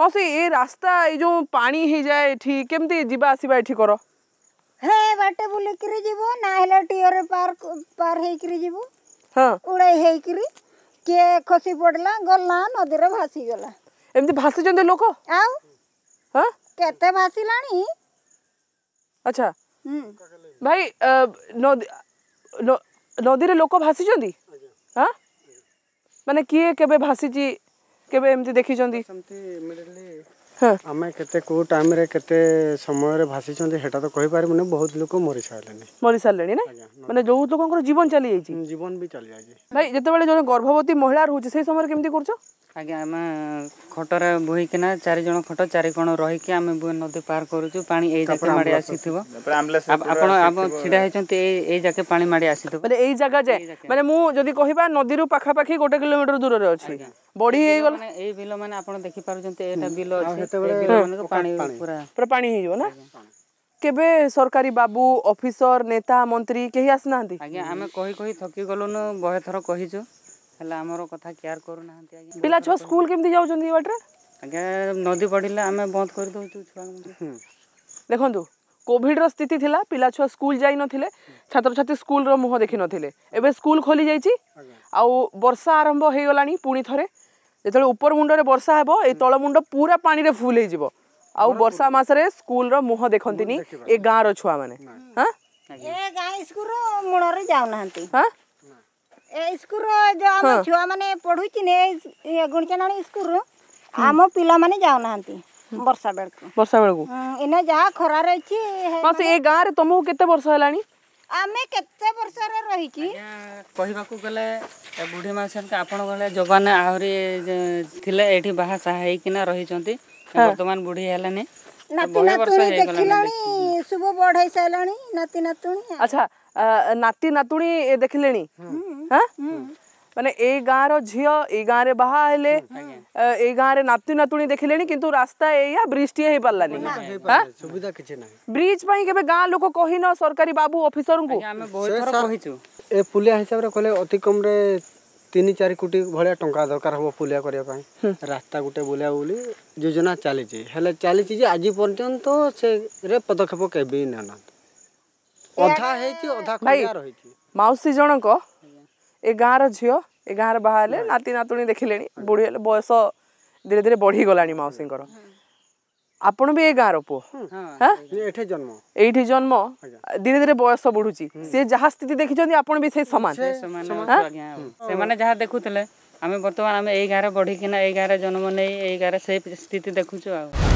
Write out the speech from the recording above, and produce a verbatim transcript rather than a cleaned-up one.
मौसी ये रास्ता ये जो पानी हो जाए केमती जीवा आसीबा एठी करो हे बाटे बुले करी जीवो ना हेला टियरे पार पार हे करी जीवो हां उड़ाई हे करी के खसी पड़ला गल्ला नदी रे भासी गला एमती भासी जंदे लोक आ हां केते भासी लानी अच्छा हम भाई नदी नदी रे लोक भासी जंदी हां माने किए केबे भासी जी केबे एमती देखि जंदी समती इमिडियटली हां हमें केते को टाइम रे केते समय रे भासी जंदी हेटा तो कहि पारबो ने बहुत लोक मरि सालेनी मरि सालेनी ना माने जो लोकन जीवन चली जाई छी जीवन भी चली जाई छी भाई जते बेले जो गर्भवती महिला रहू छी से समय केमती करछो आगे हम खट रे बोहि केना चारि जण खट चारि कोण रहि के हम नदी पार करू छी पानी ए जाके माडी आसीथिबो आपण आप छिडा हेचंती ए ए जाके पानी माडी आसीथिबो माने ए जगह जे माने मु जदी कहिबा नदी रु पाखा पाखी एक किलोमीटर दूर रे अछि बढी हे गला माने ए बिलो माने आपण देखि पारु जंती एटा बिलो अछि ए बिलो माने पानी पूरा पूरा पानी हिजो ना केबे सरकारी बाबू ऑफिसर नेता मंत्री केही आसनांती आगे हम कहि कहि थकी गलोन बहे थरो कहिजो हला हमरो कथा केयर करू नहंती आगे पिला छो स्कूल केमती जाउ जंदी वाटर आगे नदी पडिला हमें बंद कर दउ छु छुवा देखंतु कोविड रो स्थिति थिला पिला छो स्कूल जाई नथिले छात्र छात्र स्कूल रो मुह देखि नथिले एबे स्कूल खोली जाई छी आ वर्षा आरंभ हे गलानी पुणी थरे जेतले ऊपर मुंड रे वर्षा हेबो ए तळ मुंड पूरा पानी रे फुल हे जिवो आ वर्षा मास रे स्कूल रो मुह देखंतिनी ए गां रो छुवा माने हां ए गां स्कूल रो मुण रे जाउ नहंती हां ए स्कूल जो हम हाँ। छुआ माने पढु छी ने ए गुणचनाणी स्कूल हम पिला माने जाउ नहंती वर्षा बेल को वर्षा बेल को एने जा खरा रहि छी बस ए गां रे तुमहु केते वर्ष हलानी आमे केते वर्ष रे रहि छी कहिबा को गेले बुढी मासन के आपण गले जवान आहुरी थिले एठी बाहा सहाय किना रहि चंती वर्तमान बुढी हलाने नाती नातुनी देखिलानी शुभ बढै सलानी नाती नातुनी अच्छा नाती नातुनी ए देखिलेनी हां माने ए गां रो झियो ए गां रे बाहा हेले ए गां रे नाती नातुनी देखिलेनी किंतु रास्ता एया ब्रिजटी हे पालानी हां सुविधा किछ नै ब्रिज पई केबे गां लोक कहिनो सरकारी बाबू ऑफिसर को हम बहुत थोर कहिछु ए पुलिया हिसाब रे कहले अति कम रे तीन चार कोटी भलिया टंका दरकार हो पुलिया करिया पई रास्ता गुटे बोलिया बोली योजना चली छी हेले चली छी जे आजि पर्यंत से रे पदक्षेप केबे न न अधा हेती अधा कोया रहिती माउसी जणक ए गां रो झियो ए गां रे बाहाले नाती नातुनी देखिलेनी बुढी हेले बयस धीरे धीरे बढ़ी गलानी माउसी कर आपण भी ए गां रो पो हां एठे जन्म एठी जन्म धीरे धीरे बयस बढुची से जहा स्थिति देखि जंदी आपण भी से समान से समान से माने जहा देखुतले हमें वर्तमान हमें ए गां रे बढ़ी किना ए गां रे जन्म नै ए गां रे से स्थिति देखुचो आ